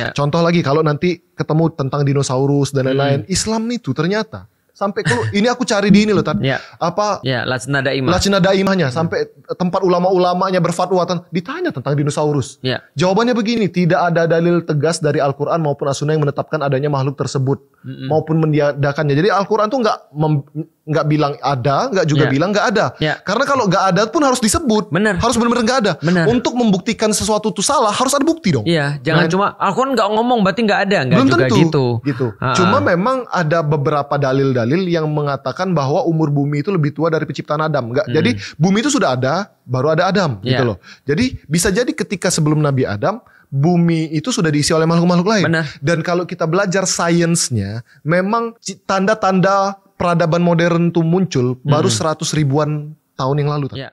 Ya. Contoh lagi kalau nanti ketemu tentang dinosaurus dan lain-lain, Islam itu ternyata sampai ini aku cari di ini loh tadi. Lajnah Daimah. Lajnah Daimahnya sampai tempat ulama-ulamanya berfatwa ditanya tentang dinosaurus. Ya. Jawabannya begini, tidak ada dalil tegas dari Al-Qur'an maupun As-Sunnah yang menetapkan adanya makhluk tersebut maupun mendiadakannya. Jadi Al-Qur'an tuh nggak bilang ada, nggak juga bilang nggak ada. Ya. Karena kalau nggak ada pun harus disebut. Bener. Harus benar-benar nggak ada. Bener. Untuk membuktikan sesuatu itu salah harus ada bukti dong. Iya, jangan cuma Al-Qur'an nggak ngomong berarti nggak ada, nggak juga tentu, gitu. Cuma memang ada beberapa dalil-dalil yang mengatakan bahwa umur bumi itu lebih tua dari penciptaan Adam. Jadi bumi itu sudah ada, baru ada Adam, gitu loh. Jadi bisa jadi ketika sebelum Nabi Adam, bumi itu sudah diisi oleh makhluk-makhluk lain. Benar. Dan kalau kita belajar sainsnya, memang tanda-tanda peradaban modern itu muncul baru 100 ribuan tahun yang lalu.